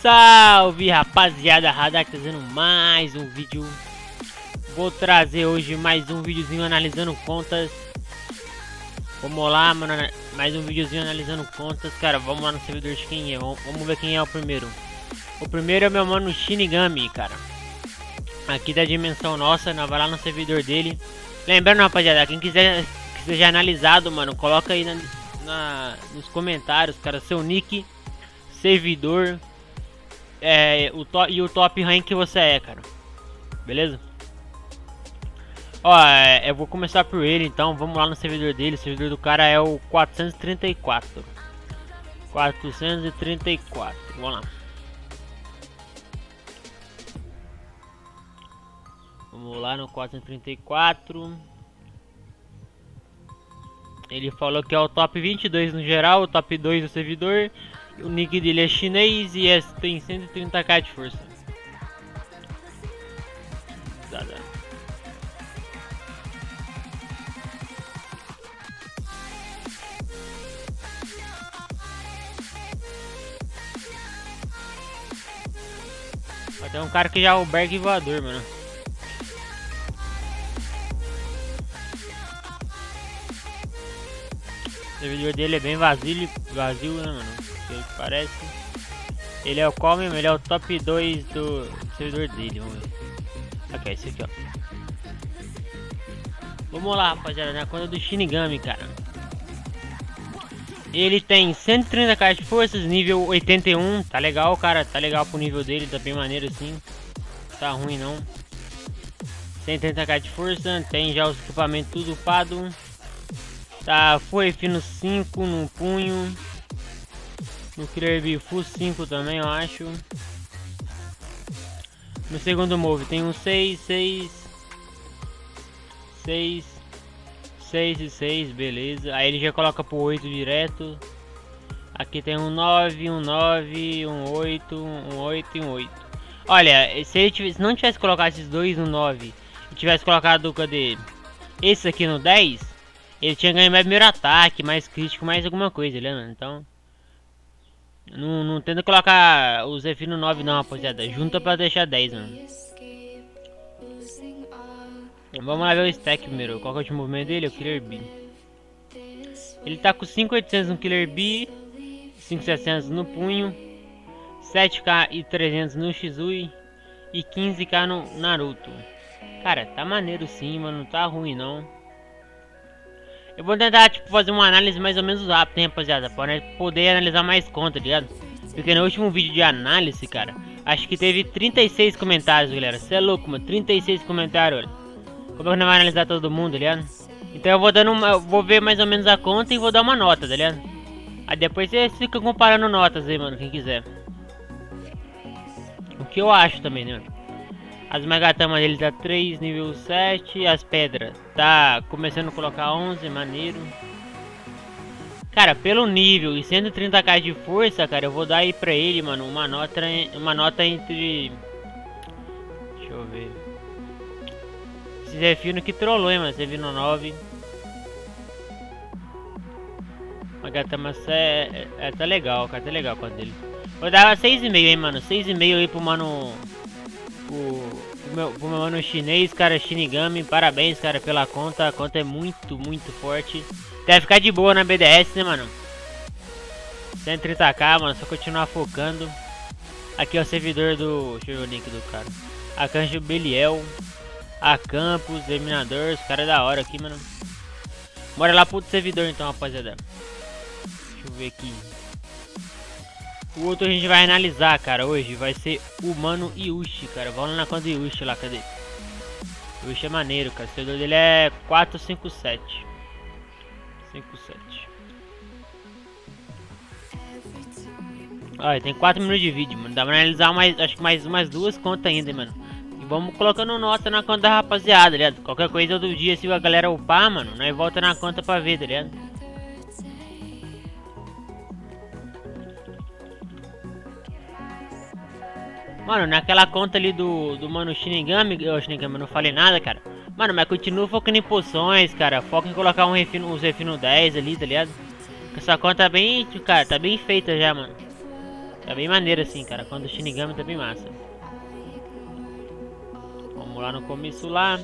Salve rapaziada, Radak trazendo mais um vídeo. Vou trazer hoje mais um videozinho analisando contas. Vamos lá, mano, mais um videozinho analisando contas. Cara, vamos lá no servidor de quem é. Vamos ver quem é o primeiro. O primeiro é meu mano Shinigami, cara. Aqui da dimensão nossa, né? Vai lá no servidor dele. Lembrando, rapaziada, quem quiser que seja analisado, mano, coloca aí nos comentários, cara, seu nick, servidor o top rank que você é, cara. Beleza? Ó, eu vou começar por ele, então. Vamos lá no servidor dele. O servidor do cara é o 434. 434. Vamos lá. Vamos lá no 434. Ele falou que é o top 22 no geral, o top 2 do servidor. O nick dele é chinês e tem 130k de força. Até um cara que já é o Berg voador, mano. O servidor dele é bem vazio, né, mano? Parece. Ele é o qual mesmo? Ele é o top 2 do servidor dele. Vamos ver. Ok, esse aqui, ó. Vamos lá, rapaziada, na conta do Shinigami, cara. Ele tem 130k de forças, nível 81. Tá legal, cara. Tá legal pro nível dele. Tá bem maneiro assim. Tá ruim, não. 130k de força. Tem já os equipamentos tudo upado. Tá, foi fino 5 no punho. No Clearby Full 5 também, eu acho. No segundo move tem um 6 e 6, beleza. Aí ele já coloca pro 8 direto. Aqui tem um 9, um 9, um 8, um 8 e um 8. Olha, se ele tivesse, não tivesse colocado esses dois no 9 e tivesse colocado, cadê? Esse aqui no 10, ele tinha ganho mais primeiro ataque, mais crítico, mais alguma coisa, né? Então... Não tenta colocar o Zefino 9 não, rapaziada. Junta pra deixar 10, mano. Vamos lá ver o stack primeiro. Qual que é o último movimento dele? O Killer B. Ele tá com 5.800 no Killer B, 5.600 no punho, 7k e 300 no Shisui e 15k no Naruto. Cara, tá maneiro sim, mano. Não tá ruim não. Eu vou tentar, tipo, fazer uma análise mais ou menos rápida, hein, rapaziada, para poder analisar mais conta, ligado? Porque no último vídeo de análise, cara, acho que teve 36 comentários, galera. Você é louco, mano, 36 comentários, olha. Como é que não vai analisar todo mundo, ligado? Então eu vou dando uma, eu vou ver mais ou menos a conta e vou dar uma nota, tá ligado? Aí depois vocês ficam comparando notas aí, mano, quem quiser. O que eu acho também, né, mano? As Magatamas dele tá 3, nível 7. As pedras tá começando a colocar 11, maneiro. Cara, pelo nível e 130k de força, cara, eu vou dar aí pra ele, mano, uma nota entre... Deixa eu ver. Esse Zefino que trollou, hein, mano. Zefino 9. Magatama tá legal, cara, tá legal a conta dele. Vou dar 6,5, hein, mano. 6,5 aí pro mano... Pro meu mano chinês, cara, Shinigami. Parabéns, cara, pela conta. A conta é muito forte. Deve ficar de boa na BDS, né, mano? 130k, mano. Só continuar focando. Aqui é o servidor do... Deixa eu ver o link do cara. Acanjo Beliel, a Campos, Terminador. Os caras é da hora aqui, mano. Bora lá pro outro servidor, então, rapaziada. Deixa eu ver aqui. O outro a gente vai analisar, cara, hoje vai ser o mano Yushi, cara. Vamos lá na conta do Yushi lá, cadê? Yushi é maneiro, cara. O servidor dele é 457. 57. Olha, tem 4 minutos de vídeo, mano. Dá pra analisar mais, acho que mais umas 2 contas ainda, mano. E vamos colocando nota na conta da rapaziada, ligado? Qualquer coisa outro dia, se a galera upar, mano, nós volta na conta pra ver, tá ligado? Mano, naquela conta ali do mano Shinigami, eu não falei nada, cara. Mano, mas continua focando em poções, cara. Foca em colocar um refino 10 ali, tá ligado? Essa conta tá bem, cara, tá bem feita já, mano. Tá bem maneiro assim, cara. Quando o Shinigami tá bem massa. Vamos lá no começo lá.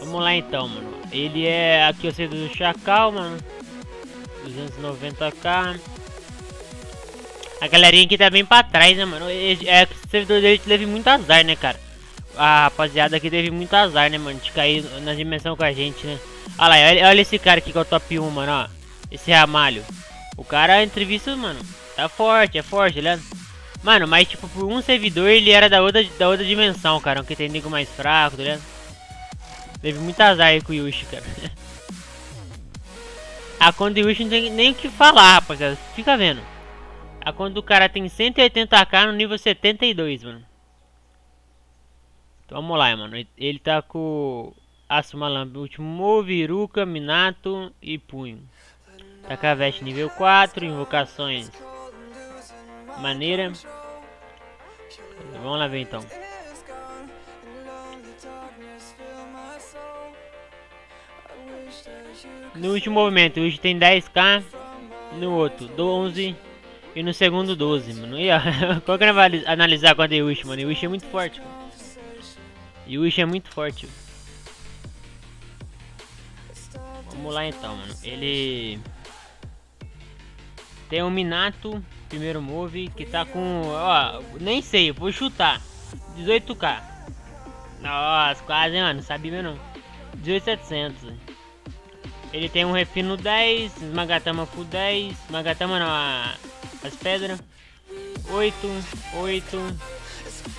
Vamos lá então, mano. Ele é... Aqui eu sei do Chacal, mano. 290k. A galerinha aqui tá bem pra trás, né, mano? O servidor dele teve muito azar, né, cara? A rapaziada aqui teve muito azar, né, mano? De cair na dimensão com a gente, né? Olha lá, olha esse cara aqui que é o top 1, mano, ó. Esse Ramalho. O cara, entrevista, mano, tá forte, é forte, né? Mano, mas tipo, por um servidor ele era da outra dimensão, cara. Que tem nego mais fraco, tá ligado? Teve muito azar aí com o Yushi, cara. A conta do Yushi não tem nem o que falar, rapaziada. Fica vendo. A conta do cara tem 180k no nível 72, mano. Então vamos lá, mano. Ele tá com Asuma, Lambu, último move, Iruka, Minato e punho. Takaveste nível 4, invocações maneira. Vamos lá ver então. No último movimento, hoje tem 10k, no outro 12 e no segundo 12, mano. E ó, qual que eu vou analisar quando é o Yushi, mano? O Yushi é muito forte, mano. E o Yushi é muito forte. Vamos lá então, mano. Ele tem o Minato, primeiro move, que tá com, ó, nem sei, vou chutar 18k. Nossa, quase, mano, sabia não. 18.700. Ele tem um refino 10, Magatama full 10, Magatama não, as pedras 8, 8,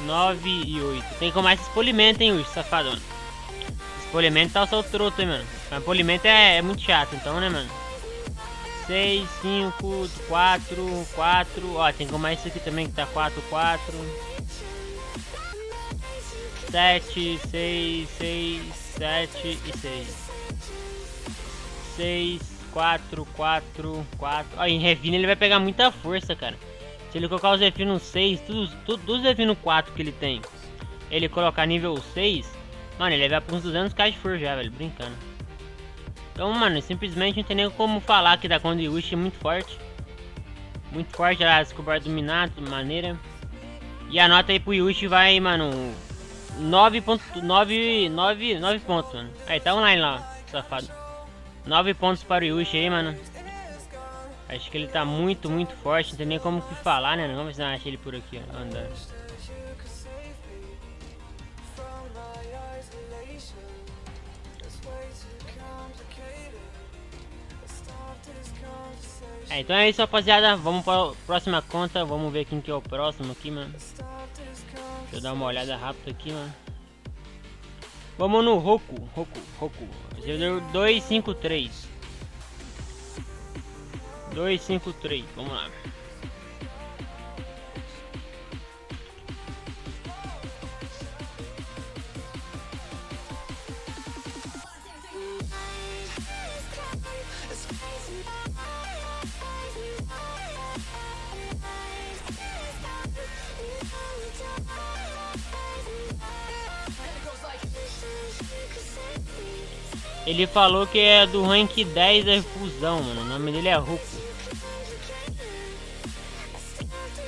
9 e 8. Tem que tomar esse polimento, hein, Yushi, safadona. Esse polimento tá só o troto, hein, mano. Mas polimento é muito chato, então, né, mano? 6, 5, 4, 4. Ó, tem que tomar isso aqui também, que tá 4, 4. 7, 6, 6, 7 e 6. 6, 4, 4, 4. Ó, em refino ele vai pegar muita força, cara. Se ele colocar os Zefino 6, tudo Zefino 4 que ele tem, ele colocar nível 6, mano, ele vai pra uns 200k de força já, velho, brincando. Então, mano, simplesmente não tem nem como falar que da conta de Yushi é muito forte. Muito forte, ela descobriu do Minato, maneira. E a nota aí pro Yushi vai, mano, 9 pontos, mano. Aí, tá online lá, safado. 9 pontos para o Yushi aí, mano. Acho que ele tá muito, muito forte. Não tem nem como que falar, né? Vamos ver se não acha ele por aqui, ó. Andando. É, então é isso, rapaziada. Vamos para a próxima conta. Vamos ver quem que é o próximo aqui, mano. Deixa eu dar uma olhada rápido aqui, mano. Vamos no Roku. 253, vamos lá. Ele falou que é do rank 10 da fusão, mano. O nome dele é Roku.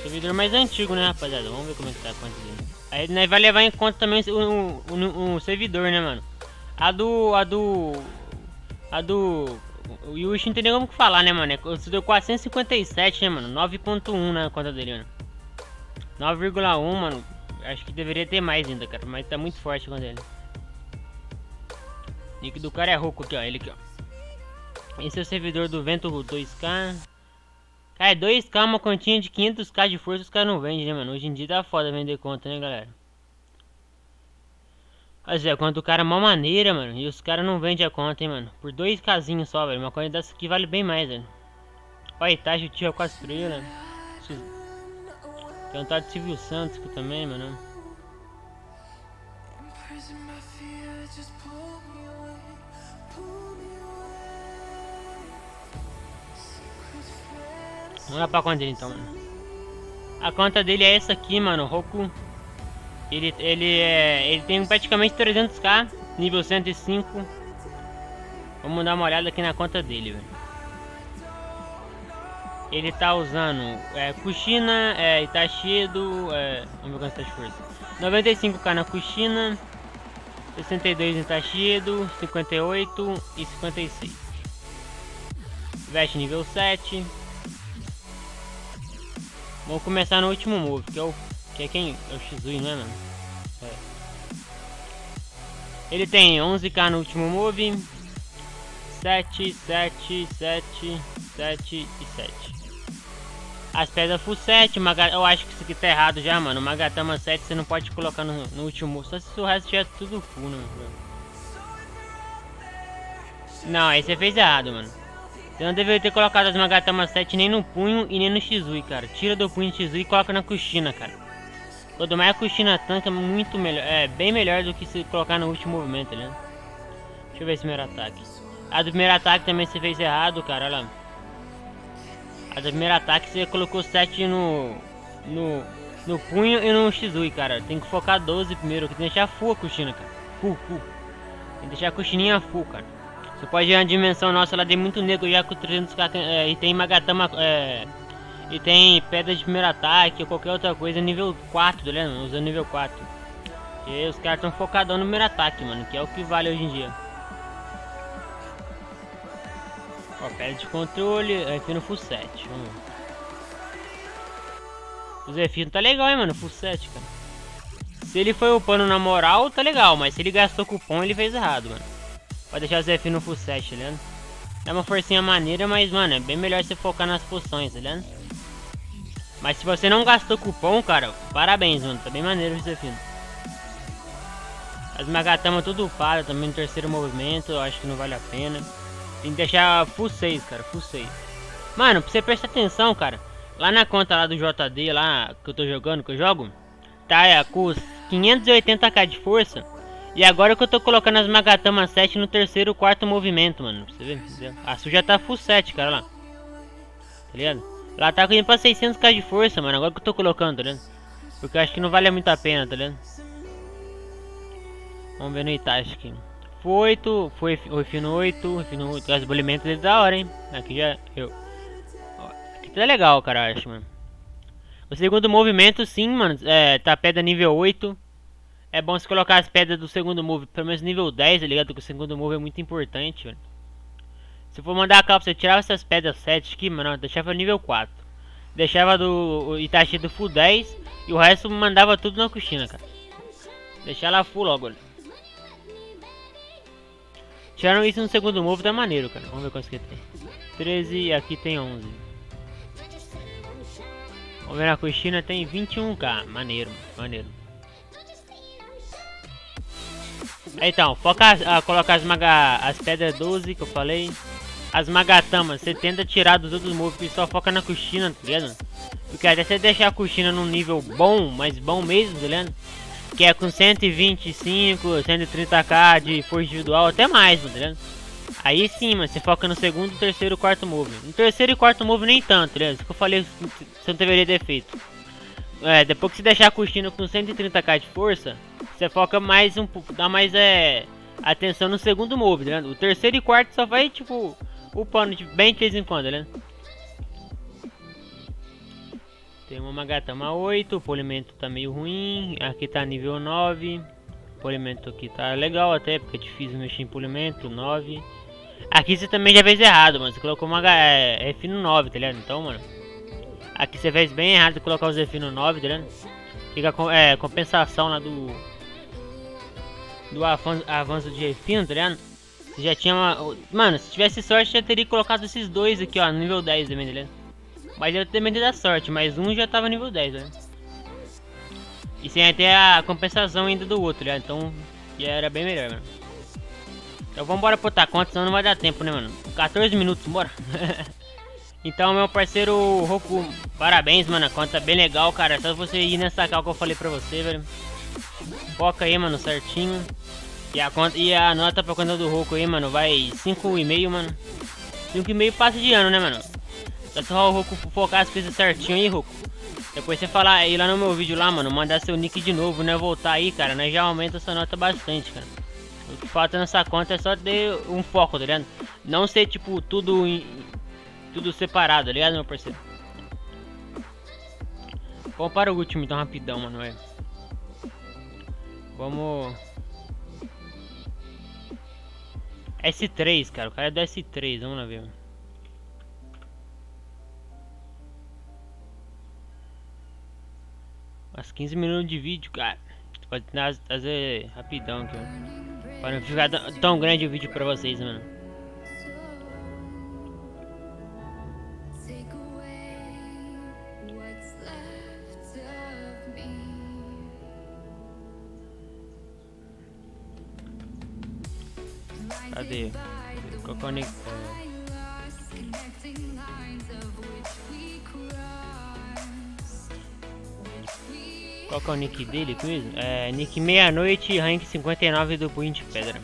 Servidor mais antigo, né, rapaziada? Vamos ver como é que tá a conta dele. Aí nós vai levar em conta também um servidor, né, mano? A do o Yushi não tem nem como falar, né, mano? Ele deu 457, né, mano? 9.1 na conta dele, mano. 9,1, mano. Acho que deveria ter mais ainda, cara. Mas tá muito forte a conta dele. Nick do cara é Roku aqui, ó, ele aqui, ó. Esse é o servidor do vento 2k. Cara, 2k, uma continha de 500k de força, os caras não vendem, né, mano? Hoje em dia tá foda vender conta, né, galera? Mas é, quando o cara é mó maneira, mano, e os caras não vendem a conta, hein, mano? Por 2kzinho só, velho, uma conta dessa aqui vale bem mais, velho. Olha, Itachi, o tio é 4 trilhas, né? Tem um tal de Silvio Santos aqui também, mano. Vamos lá pra conta dele então, mano. A conta dele é essa aqui, mano, Roku. Ele tem praticamente 300k, nível 105. Vamos dar uma olhada aqui na conta dele, velho. Ele tá usando Kushina, Itachido, vamos ver quantas forças. 95k na Kushina, 62 em Itachido, 58 e 56. Veste nível 7. Vamos começar no último move, que é o... que é quem? É o Shisui, né, mano? É. Ele tem 11k no último move. 7, 7, 7, 7 e 7. As pedras full 7, eu acho que isso aqui tá errado já, mano. Magatama 7 você não pode colocar no último, só se o resto tiver tudo full, né? Não, aí você fez errado, mano. Você não deveria ter colocado as Magatama 7 nem no punho e nem no Shisui, cara. Tira do punho do Shisui e coloca na Kushina, cara. Quanto mais a Kushina tanca, muito melhor. É bem melhor do que se colocar no último movimento, né? Deixa eu ver esse primeiro ataque. A do primeiro ataque também você fez errado, cara, olha lá. A do primeiro ataque você colocou 7 no punho e no Shisui, cara. Tem que focar 12 primeiro, que tem que deixar full a Kushina, cara. Full. Tem que deixar a Kushininha full, cara. Você pode ir na dimensão nossa, ela tem muito nego já com 300k e tem Magatama e tem pedra de primeiro ataque ou qualquer outra coisa nível 4, né, mano? Usando nível 4. E os caras estão focados no primeiro ataque, mano, que é o que vale hoje em dia. Ó, pedra de controle, Zefino full 7, vamos ver. O Zefino tá legal, hein, mano, full 7, cara. Se ele foi upando na moral, tá legal, mas se ele gastou cupom, ele fez errado, mano. Pode deixar o Zefino full 7, tá ligado? Dá uma forcinha maneira, mas, mano, é bem melhor você focar nas poções, tá ligado? Mas se você não gastou cupom, cara, parabéns, mano, tá bem maneiro o Zefino. As Magatama tudo upada também no terceiro movimento, eu acho que não vale a pena. Tem que deixar full 6, cara, full 6. Mano, pra você prestar atenção, cara. Lá na conta lá do JD, lá que eu tô jogando, tá com 580k de força. E agora que eu tô colocando as Magatama 7 no terceiro, quarto movimento, mano. Você vê? A suja tá full 7, cara, lá. Tá ligado? Ela tá indo pra 600k de força, mano, agora que eu tô colocando, tá ligado? Porque eu acho que não vale muito a pena, tá ligado? Vamos ver no Itachi aqui. Foi fino 8, o esbolimento dele da hora, hein? Aqui já eu. Ó, aqui tá legal, cara, eu acho, mano. O segundo movimento, sim, mano, tá pedra nível 8. É bom se colocar as pedras do segundo move, pelo menos nível 10, tá ligado? Que o segundo move é muito importante, mano. Se for mandar a capa, você tirava essas pedras 7 aqui, mano, deixava nível 4. Deixava do Itachi do full 10 e o resto mandava tudo na Kushina, cara. Deixar ela full logo, olha. Tiraram isso no segundo move, tá maneiro, cara. Vamos ver quantos que tem. 13 e aqui tem 11. Vamos ver na Kushina, tem 21k. Maneiro, maneiro. Então, foca, coloca as pedras 12 que eu falei. As Magatamas, você tenta tirar dos outros moves e só foca na Kushina, tá ligado? Porque até você deixar a Kushina num nível bom, mas bom mesmo, tá ligado? Que é com 125, 130k de força individual, até mais, mano, tá ligado? Aí sim, mano, você foca no segundo, terceiro e quarto move. No terceiro e quarto move nem tanto, tá ligado? Isso que eu falei, você não deveria ter feito. Depois que você deixar a Kushina com 130k de força, você foca mais um pouco, dá mais atenção no segundo move, tá ligado? O terceiro e quarto só vai, tipo, upando bem de vez em quando, tá ligado? Tem uma Magatama 8, o polimento tá meio ruim, aqui tá nível 9, o polimento aqui tá legal até, porque é difícil mexer em polimento, 9. Aqui você também já fez errado, mano, você colocou uma Zefino 9, tá ligado? Então, mano, aqui você fez bem errado colocar o Zefino 9, tá ligado? Fica com compensação lá do avanço de Zefino, tá ligado? Você já tinha uma... Mano, se tivesse sorte, já teria colocado esses dois aqui, ó, no nível 10 também, tá ligado? Mas eu também dei da sorte, mas um já tava nível 10, né? E sem até a compensação ainda do outro, né? Então já era bem melhor, mano. Então vambora botar conta, senão não vai dar tempo, né, mano? 14 minutos, bora! Então, meu parceiro Roku, parabéns, mano, a conta tá bem legal, cara. É só você ir nessa cal que eu falei pra você, velho. Foca aí, mano, certinho. E a nota pra conta do Roku aí, mano, vai 5,5, mano. 5,5 passa de ano, né, mano? É só o Roku focar as coisas certinho aí, Roku. Depois você falar aí lá no meu vídeo lá, mano, mandar seu nick de novo, né? Voltar aí, cara, nós já aumenta essa nota bastante, cara. O que falta nessa conta é só ter um foco, tá ligado? Não ser tipo tudo separado, tá ligado, meu parceiro? Compara o último então rapidão, mano. É. Vamos. S3, cara. O cara é do S3, vamos lá ver. Mas 15 minutos de vídeo, cara. Pode fazer rapidão aqui, ó. Para não ficar tão grande o vídeo pra vocês, mano. Cadê? Ficou conectado. Qual que é o nick dele, Chris? É, nick Meia Noite, rank 59 do Punho de Pedra.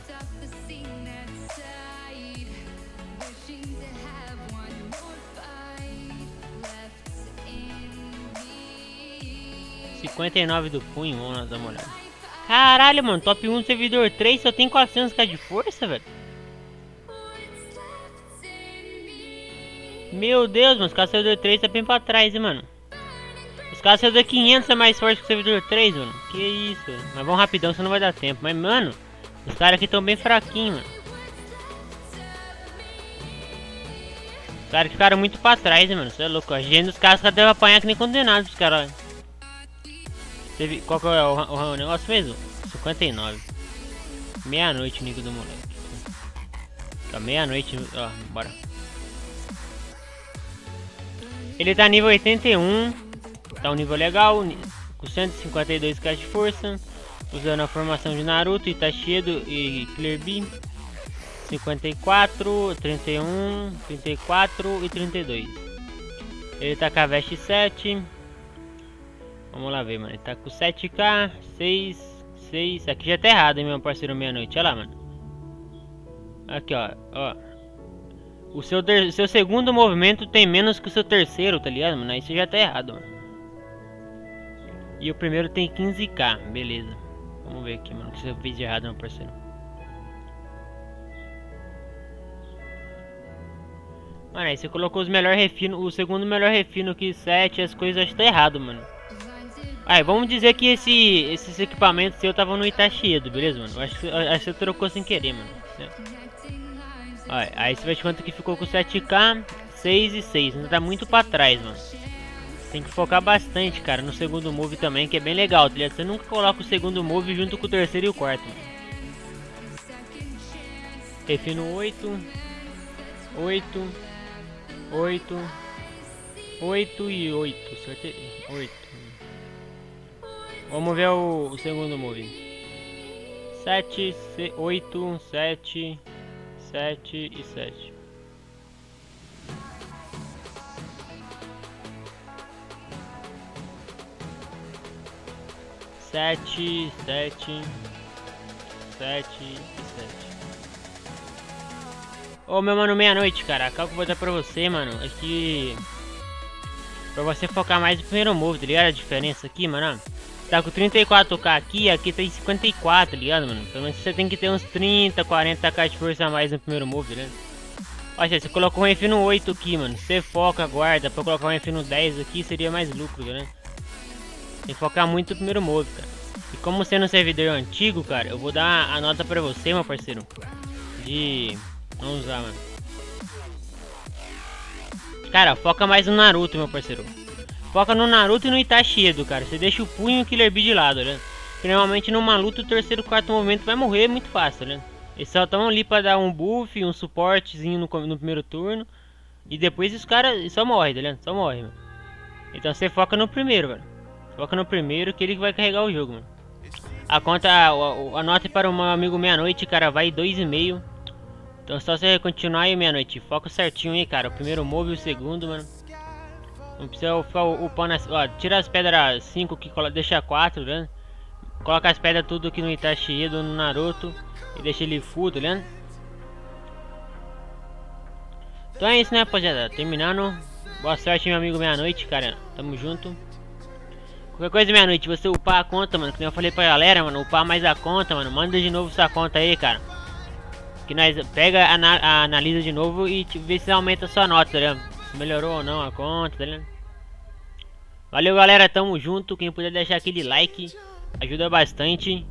R$59 do punho, vamos lá dar uma olhada. Caralho, mano, top 1 do servidor 3 só tem 400k de força, velho. Meu Deus, mano, os caras do servidor 3 tá bem pra trás, hein, mano. O cara servidor 500 é mais forte que o servidor 3, mano. Que isso, mas vamos rapidão, senão não vai dar tempo. Mas, mano, os caras aqui estão bem fraquinhos, mano. Os caras ficaram muito pra trás, hein, mano. Isso é louco. A gente dos caras deve apanhar que nem condenado os caras. Qual que é o negócio mesmo? 59. Meia-noite o nick do moleque. Tá meia-noite, ó, bora. Ele tá nível 81. Tá um nível legal, com 152k de força, usando a formação de Naruto, Itachi e Clearby. 54, 31, 34 e 32. Ele tá com a veste 7. Vamos lá ver, mano. Ele tá com 7k, 6. Aqui já tá errado, hein, meu parceiro meia-noite. Olha lá, mano. Aqui, ó. O seu segundo movimento tem menos que o seu terceiro, tá ligado, mano? Isso já tá errado, mano. E o primeiro tem 15k, beleza. Vamos ver aqui, mano, o que você fez de errado, meu parceiro. Mano, aí você colocou os melhor refino, o segundo melhor refino que 7, as coisas acho que tá errado, mano. Aí, vamos dizer que esses equipamentos seu tava no Itachi, beleza, mano? Acho que você trocou sem querer, mano. Aí você vai te contar que ficou com 7k, 6 e 6, ainda tá muito pra trás, mano. Tem que focar bastante, cara, no segundo move também, que é bem legal, tá ligado? Você nunca coloca o segundo move junto com o terceiro e o quarto. Refino 8, 8, 8, 8 e 8, certeza, 8. Vamos ver o segundo move. 7, 8, 7, 7 e 7. Sete. Ô, meu mano, meia-noite, cara. Acabo que eu vou dar pra você, mano. É que... pra você focar mais no primeiro move, tá ligado? A diferença aqui, mano. Tá com 34k aqui, aqui tem 54, tá ligado, mano? Pelo menos você tem que ter uns 30, 40k de força a mais no primeiro move, tá ligado? Olha, você colocou um refino 8 aqui, mano. Você foca, guarda. Pra colocar um refino 10 aqui seria mais lucro, tá ligado? Tem que focar muito no primeiro move, cara. E como sendo um servidor antigo, cara, eu vou dar a nota pra você, meu parceiro. De... vamos lá, mano. Cara, foca mais no Naruto, meu parceiro. Foca no Naruto e no Itachi, cara. Você deixa o punho e o Killer B de lado, né? Porque normalmente numa luta o terceiro e quarto movimento vai morrer muito fácil, né? Eles só estão ali pra dar um buff, um suportezinho no primeiro turno. E depois os caras só morrem, tá ligado? Só morrem, mano. Então você foca no primeiro, velho. Foca no primeiro, que ele vai carregar o jogo, mano. A conta, a nota para o meu amigo meia-noite, cara, vai 2,5. Então só você continuar aí, meia-noite. Foca certinho aí, cara. O primeiro move e o segundo, mano. Não precisa ficar upando as... ó, tira as pedras 5 que deixa 4, né? Coloca as pedras tudo aqui no Itachi, no Naruto. E deixa ele full, né? Então é isso, né, rapaziada? Terminando. Boa sorte, meu amigo meia-noite, cara. Tamo junto. Qualquer coisa, meia-noite, você upar a conta, mano. Como eu falei pra galera, mano, upar mais a conta, mano. Manda de novo sua conta aí, cara. Que nós pega, analisa de novo e vê se aumenta a sua nota, tá ligado? Se melhorou ou não a conta, tá ligado? Valeu, galera. Tamo junto. Quem puder deixar aquele like, ajuda bastante.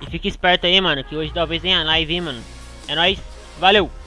E fica esperto aí, mano, que hoje talvez tenha live, hein, mano. É nóis. Valeu!